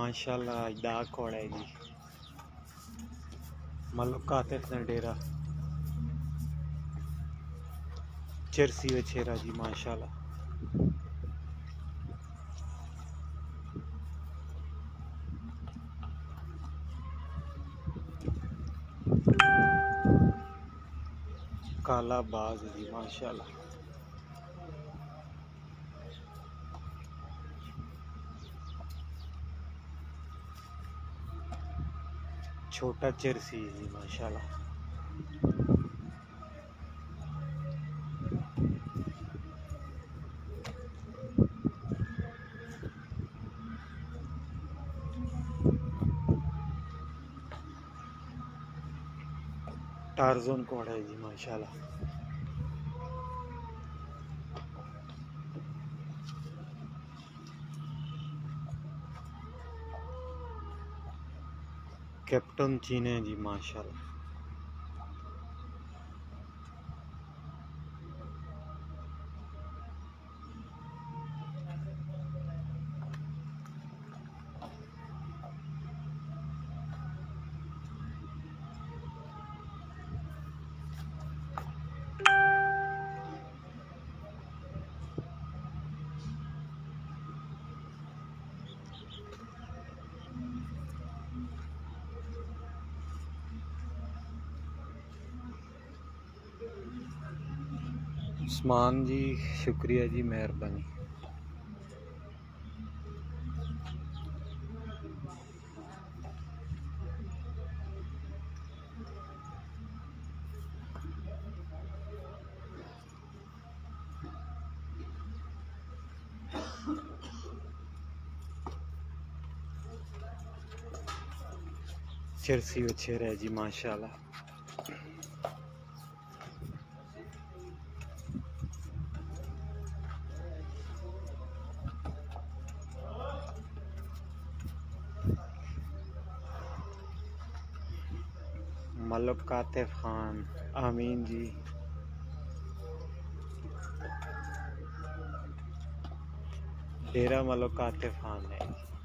माशाल्लाह डाक कोड़ेगी मलक आतिफ ने डेरा चरसी वछेरा जी माशाल्लाह काला बाज जी माशाल्लाह छोटा चरसी जी माशाल्लाह टार्जन कोडेजी माशाल्लाह कैप्टन चीन है जी माशाल्लाह उस्मान जी शुक्रिया जी मेहरबानी चरसी वछेरा जी माशाल्लाह मलिक आतिफ खान आमीन जी डेरा मलिक आतिफ खान है।